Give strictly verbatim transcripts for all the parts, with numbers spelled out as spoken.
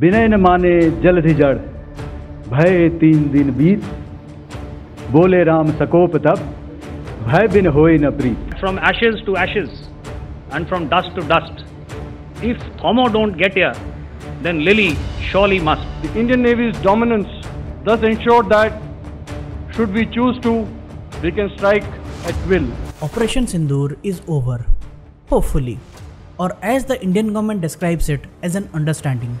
विनय न माने जलधि जड़, भय तीन दिन बीत, बोले राम सकोप तब, भय बिन होए न प्रीत। From ashes to ashes and from dust to dust. If Thomo don't get here, then Lily surely must. The Indian Navy's dominance thus ensured that, should we choose to, we can strike at will. Operation Sindoor is over, hopefully, or as the Indian government describes it, as an understanding,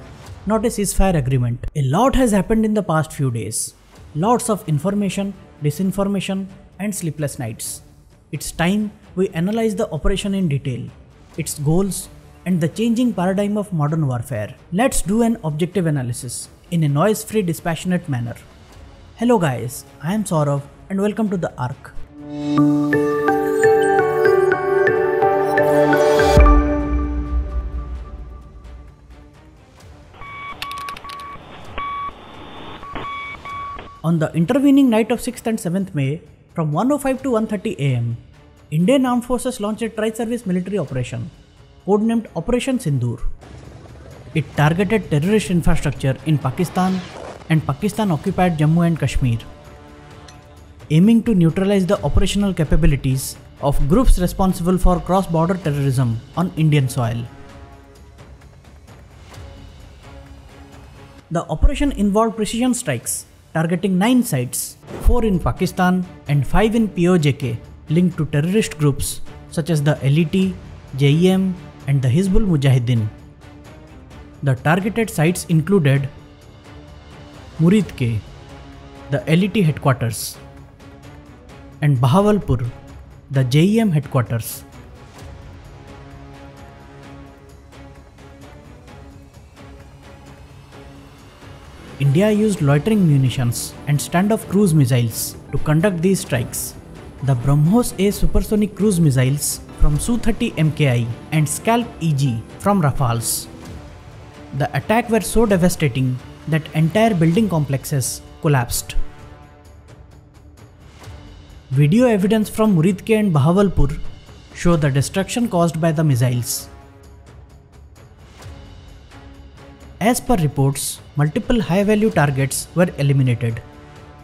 not a ceasefire agreement. A lot has happened in the past few days. Lots of information, disinformation and sleepless nights. It's time we analyze the operation in detail, its goals and the changing paradigm of modern warfare. Let's do an objective analysis in a noise-free, dispassionate manner. Hello guys, I am Saurav and welcome to the Ark. On the intervening night of sixth and seventh May, from one oh five to one thirty a m, Indian Armed Forces launched a tri-service military operation, codenamed Operation Sindoor. It targeted terrorist infrastructure in Pakistan and Pakistan-occupied Jammu and Kashmir, aiming to neutralize the operational capabilities of groups responsible for cross-border terrorism on Indian soil. The operation involved precision strikes, targeting nine sites, four in Pakistan and five in P O J K, linked to terrorist groups such as the L E T, J E M and the Hizbul Mujahideen. The targeted sites included Muridke, the L E T headquarters, and Bahawalpur, the J E M headquarters. India used loitering munitions and stand-off cruise missiles to conduct these strikes. The BrahMos-A supersonic cruise missiles from S U thirty M K I and Scalp E G from Rafales. The attacks were so devastating that entire building complexes collapsed. Video evidence from Muridke and Bahawalpur show the destruction caused by the missiles. As per reports, multiple high-value targets were eliminated,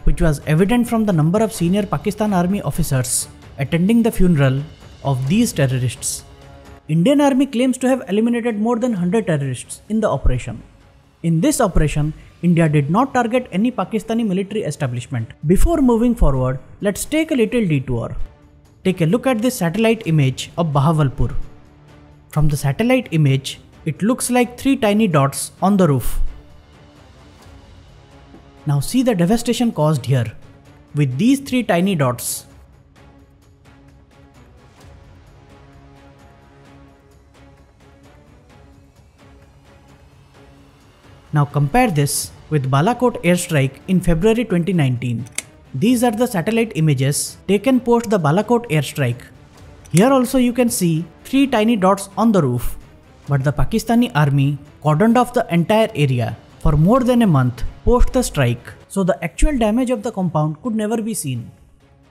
which was evident from the number of senior Pakistan Army officers attending the funeral of these terrorists. Indian Army claims to have eliminated more than one hundred terrorists in the operation. In this operation, India did not target any Pakistani military establishment. Before moving forward, let's take a little detour. Take a look at this satellite image of Bahawalpur. From the satellite image, it looks like three tiny dots on the roof. Now see the devastation caused here, with these three tiny dots. Now compare this with Balakot airstrike in February twenty nineteen. These are the satellite images taken post the Balakot airstrike. Here also you can see three tiny dots on the roof. But the Pakistani army cordoned off the entire area for more than a month post the strike, so the actual damage of the compound could never be seen.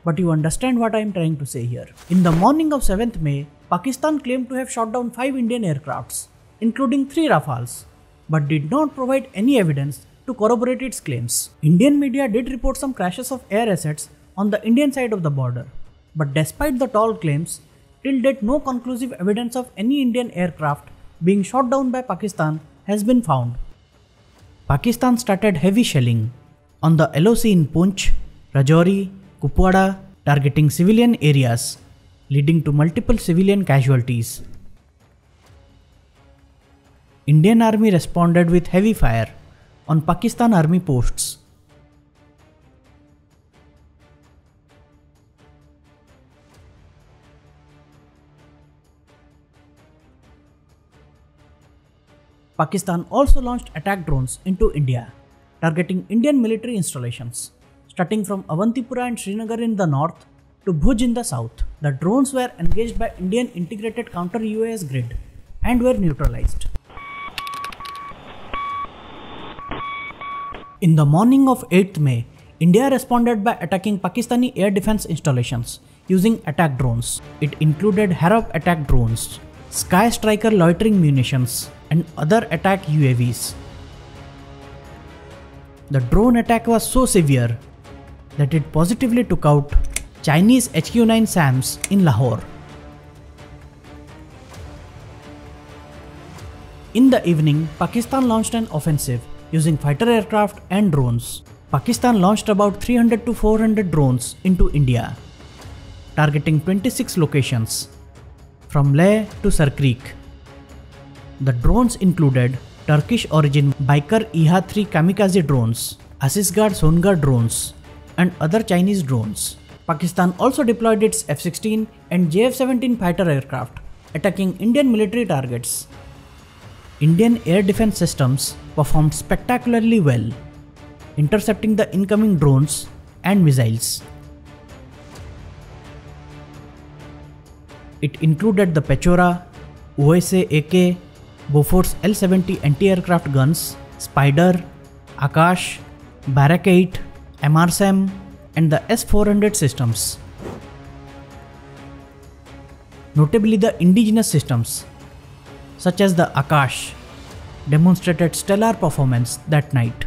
But you understand what I am trying to say here. In the morning of seventh May, Pakistan claimed to have shot down five Indian aircrafts, including three Rafales, but did not provide any evidence to corroborate its claims. Indian media did report some crashes of air assets on the Indian side of the border, but despite the tall claims, till date no conclusive evidence of any Indian aircraft being shot down by Pakistan has been found. Pakistan started heavy shelling on the L O C in Poonch, Rajouri, Kupwada, targeting civilian areas, leading to multiple civilian casualties. Indian Army responded with heavy fire on Pakistan Army posts. Pakistan also launched attack drones into India, targeting Indian military installations, starting from Avantipura and Srinagar in the north to Bhuj in the south. The drones were engaged by Indian integrated counter U A S grid and were neutralized. In the morning of eighth May, India responded by attacking Pakistani air defense installations using attack drones. It included Harop attack drones, Sky Striker loitering munitions and other attack U A Vs. the drone attack was so severe that it positively took out Chinese H Q nine SAMs in Lahore. In the evening, Pakistan launched an offensive using fighter aircraft and drones. Pakistan launched about three hundred to four hundred drones into India, targeting twenty-six locations, from Leh to Sirkreek. The drones included Turkish origin Baykar I H A three kamikaze drones, Asisgard Songar drones, and other Chinese drones. Pakistan also deployed its F sixteen and J F seventeen fighter aircraft, attacking Indian military targets. Indian air defense systems performed spectacularly well, intercepting the incoming drones and missiles. It included the Pechora, O S A A K, Beaufort's L seventy anti-aircraft guns, Spider, Akash, Barrack eight, M R SAM, and the S four hundred systems. Notably, the indigenous systems, such as the Akash, demonstrated stellar performance that night.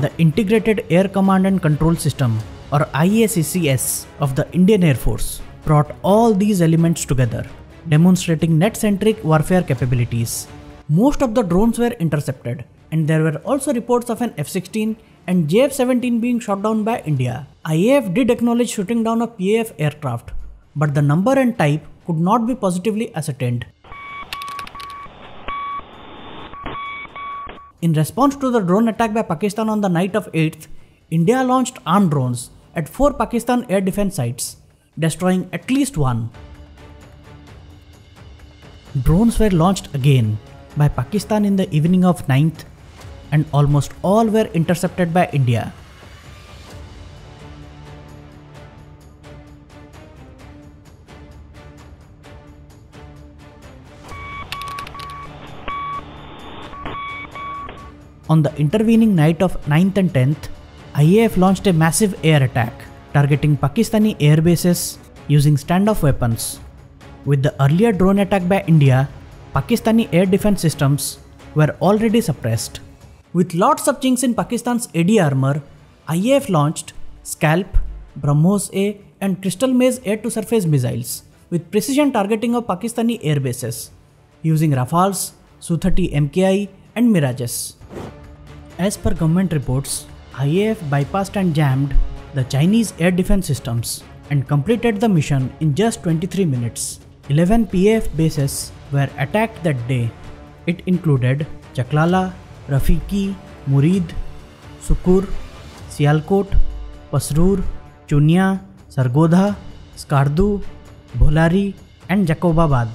The Integrated Air Command and Control System, or I A C C S, of the Indian Air Force brought all these elements together, demonstrating net-centric warfare capabilities. Most of the drones were intercepted, and there were also reports of an F sixteen and J F seventeen being shot down by India. I A F did acknowledge shooting down a P A F aircraft, but the number and type could not be positively ascertained. In response to the drone attack by Pakistan on the night of eighth, India launched armed drones at four Pakistan air defense sites, destroying at least one. Drones were launched again by Pakistan in the evening of ninth, and almost all were intercepted by India. On the intervening night of ninth and tenth, I A F launched a massive air attack, targeting Pakistani air bases using standoff weapons. With the earlier drone attack by India, Pakistani air defense systems were already suppressed. With lots of chinks in Pakistan's A D armor, I A F launched Scalp, BrahMos-A and Crystal Maze air-to-surface missiles with precision targeting of Pakistani air bases using Rafales, S U thirty M K I and Mirages. As per government reports, I A F bypassed and jammed the Chinese air defense systems and completed the mission in just twenty-three minutes. eleven P A F bases were attacked that day. It included Chaklala, Rafiki, Murid, Sukur, Sialkot, Pasrur, Chunya, Sargodha, Skardu, Bholari and Jacobabad.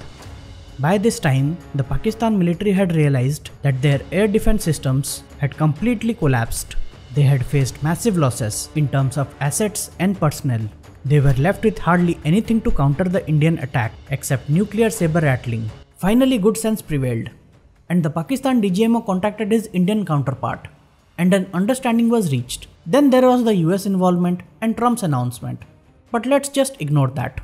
By this time, the Pakistan military had realized that their air defense systems had completely collapsed. They had faced massive losses in terms of assets and personnel. They were left with hardly anything to counter the Indian attack except nuclear saber rattling. Finally, good sense prevailed, and the Pakistan D G M O contacted his Indian counterpart, and an understanding was reached. Then there was the U S involvement and Trump's announcement, but let's just ignore that.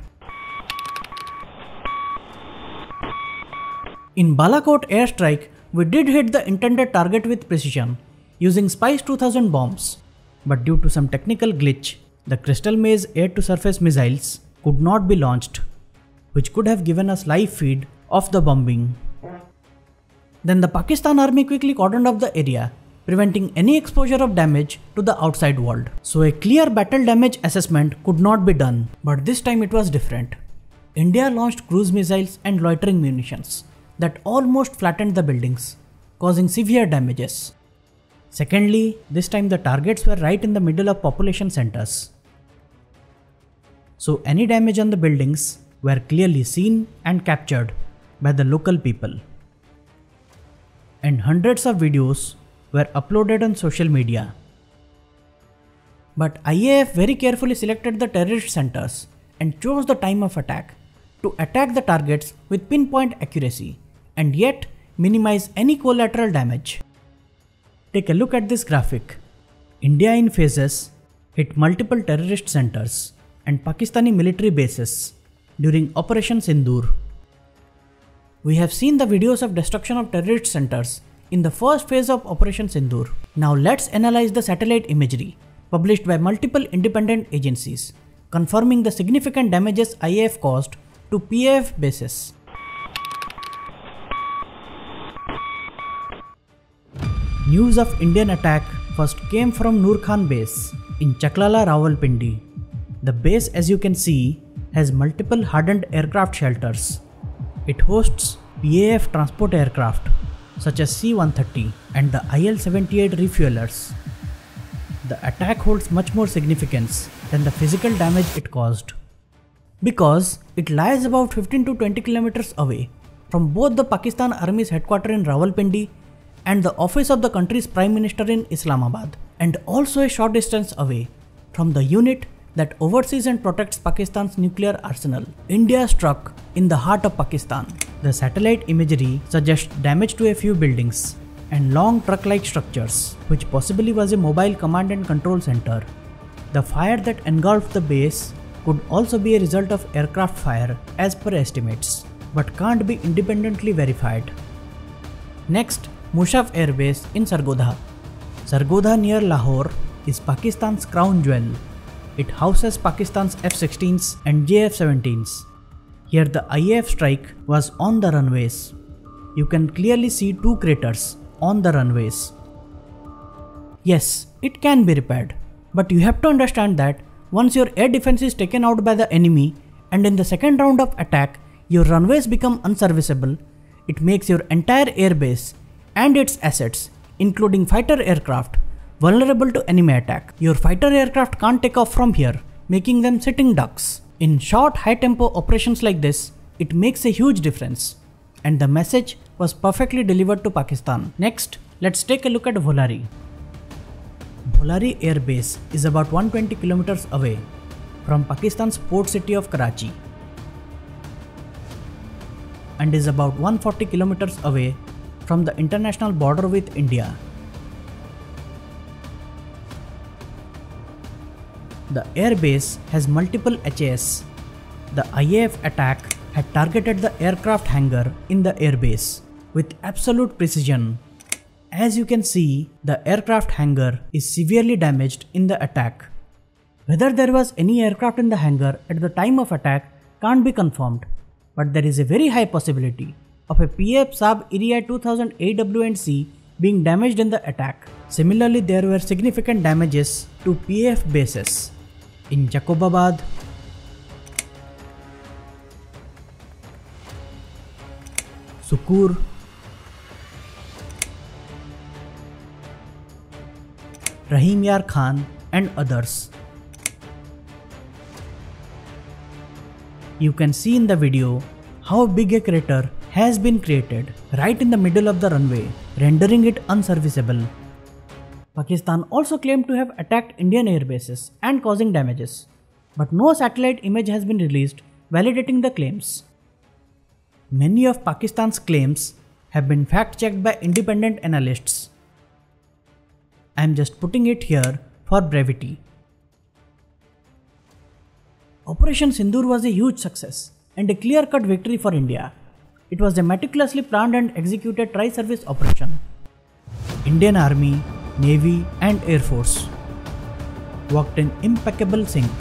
In Balakot airstrike, we did hit the intended target with precision, using Spice two thousand bombs. But due to some technical glitch, the Crystal Maze air-to-surface missiles could not be launched, which could have given us live feed of the bombing. Then the Pakistan army quickly cordoned off the area, preventing any exposure of damage to the outside world. So a clear battle damage assessment could not be done, but this time it was different. India launched cruise missiles and loitering munitions that almost flattened the buildings, causing severe damages. Secondly, this time the targets were right in the middle of population centers, so any damage on the buildings were clearly seen and captured by the local people. And hundreds of videos were uploaded on social media. But I A F very carefully selected the terrorist centers and chose the time of attack to attack the targets with pinpoint accuracy, and yet minimize any collateral damage. Take a look at this graphic. India in phases hit multiple terrorist centers and Pakistani military bases, during Operation Sindoor. We have seen the videos of destruction of terrorist centers in the first phase of Operation Sindoor. Now let's analyze the satellite imagery published by multiple independent agencies, confirming the significant damages I A F caused to P A F bases. News of Indian attack first came from Noor Khan base in Chaklala, Rawalpindi. The base, as you can see, has multiple hardened aircraft shelters. It hosts P A F transport aircraft such as C one thirty and the I L seventy-eight refuelers. The attack holds much more significance than the physical damage it caused, because it lies about fifteen to twenty kilometers away from both the Pakistan Army's headquarters in Rawalpindi and the office of the country's Prime Minister in Islamabad, and also a short distance away from the unit that oversees and protects Pakistan's nuclear arsenal. India struck in the heart of Pakistan. The satellite imagery suggests damage to a few buildings and long truck-like structures, which possibly was a mobile command and control center. The fire that engulfed the base could also be a result of aircraft fire as per estimates, but can't be independently verified. Next, Mushaf Air Base in Sargodha. Sargodha near Lahore is Pakistan's crown jewel. It houses Pakistan's F sixteens and J F seventeens. Here the I A F strike was on the runways. You can clearly see two craters on the runways. Yes, it can be repaired, but you have to understand that once your air defense is taken out by the enemy and in the second round of attack your runways become unserviceable, it makes your entire airbase and its assets, including fighter aircraft, vulnerable to enemy attack. Your fighter aircraft can't take off from here, making them sitting ducks. In short, high-tempo operations like this, it makes a huge difference, and the message was perfectly delivered to Pakistan. Next, let's take a look at Bholari. Bholari Air Base is about one hundred twenty kilometers away from Pakistan's port city of Karachi and is about one hundred forty kilometers away from the international border with India. The airbase has multiple H A S. The I A F attack had targeted the aircraft hangar in the airbase with absolute precision. As you can see, the aircraft hangar is severely damaged in the attack. Whether there was any aircraft in the hangar at the time of attack can't be confirmed, but there is a very high possibility of a P A F Saab Iriya two thousand A W and C being damaged in the attack. Similarly, there were significant damages to P A F bases in Jacobabad, Sukur, Rahim Yar Khan and others. You can see in the video how big a crater has been created right in the middle of the runway, rendering it unserviceable. Pakistan also claimed to have attacked Indian airbases and causing damages, but no satellite image has been released validating the claims. Many of Pakistan's claims have been fact-checked by independent analysts. I am just putting it here for brevity. Operation Sindoor was a huge success and a clear-cut victory for India. It was a meticulously planned and executed tri-service operation. Indian Army, Navy and Air Force worked in impeccable sync,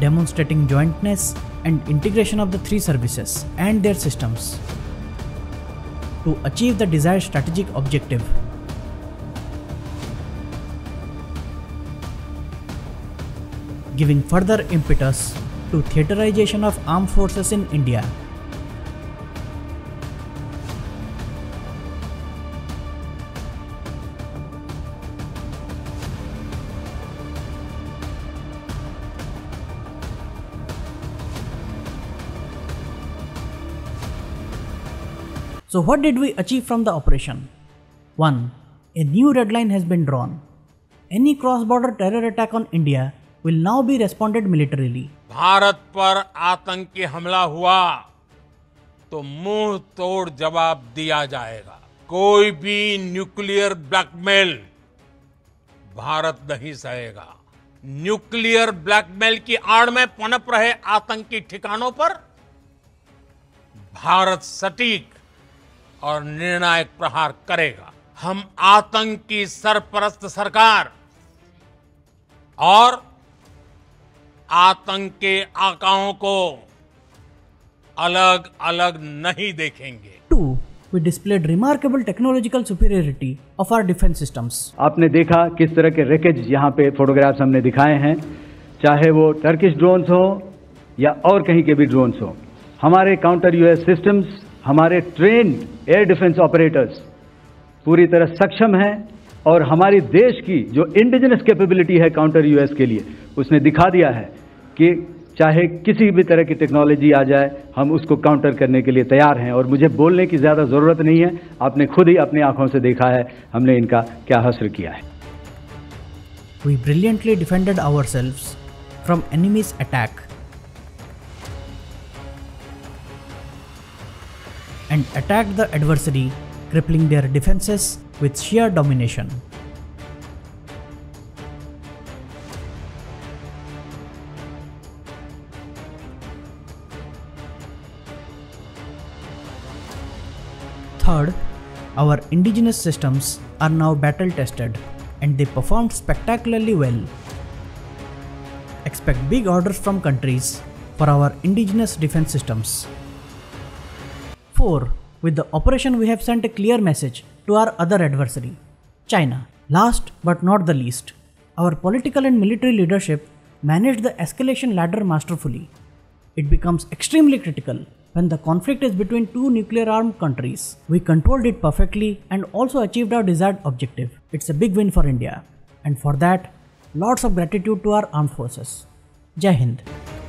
demonstrating jointness and integration of the three services and their systems to achieve the desired strategic objective. Giving further impetus to theaterization of armed forces in India. So what did we achieve from the operation? one. A new red line has been drawn. Any cross-border terror attack on India will now be responded militarily. Bharat पर आतंकी हमला हुआ तो मुंह तोड़ जवाब दिया जाएगा। कोई भी न्यूक्लियर ब्लैकमेल भारत नहीं सहेगा। न्यूक्लियर ब्लैकमेल की आड़ में पनप रहे आतंकी ठिकानों पर भारत सटीक और निर्णायक प्रहार करेगा। हम आतंक की सरपरस्त सरकार और आतंक के आकाओं को अलग अलग नहीं देखेंगे। To We displayed remarkable technological superiority of our defense systems. आपने देखा किस तरह के रेकेज यहाँ पे फोटोग्राफ्स हमने दिखाए हैं, चाहे वो टर्किश ड्रोन्स हो या और कहीं के भी ड्रोन्स हो। हमारे काउंटर यूएस सिस्टम्स, हमारे ट्रेन्ड एयर डिफेंस ऑपरेटर्स पूरी तरह सक्षम हैं और हमारी देश की जो इंडिजिनस कैपेबिलिटी है काउंटर यूएस के लिए, उसने दिखा दिया है कि चाहे किसी भी तरह की टेक्नोलॉजी आ जाए, हम उसको काउंटर करने के लिए तैयार हैं। और मुझे बोलने की ज़्यादा ज़रूरत नहीं है, आपने खुद ही अपनी आंखों से देखा है हमने इनका क्या हश्र किया है। We brilliantly defended ourselves from enemy's attack and attacked the adversary, crippling their defenses with sheer domination. Third, our indigenous systems are now battle tested and they performed spectacularly well. Expect big orders from countries for our indigenous defense systems. Four, with the operation we have sent a clear message to our other adversary, China. Last but not the least, our political and military leadership managed the escalation ladder masterfully. It becomes extremely critical when the conflict is between two nuclear armed countries. We controlled it perfectly and also achieved our desired objective. It's a big win for India. And for that, lots of gratitude to our armed forces. Jai Hind.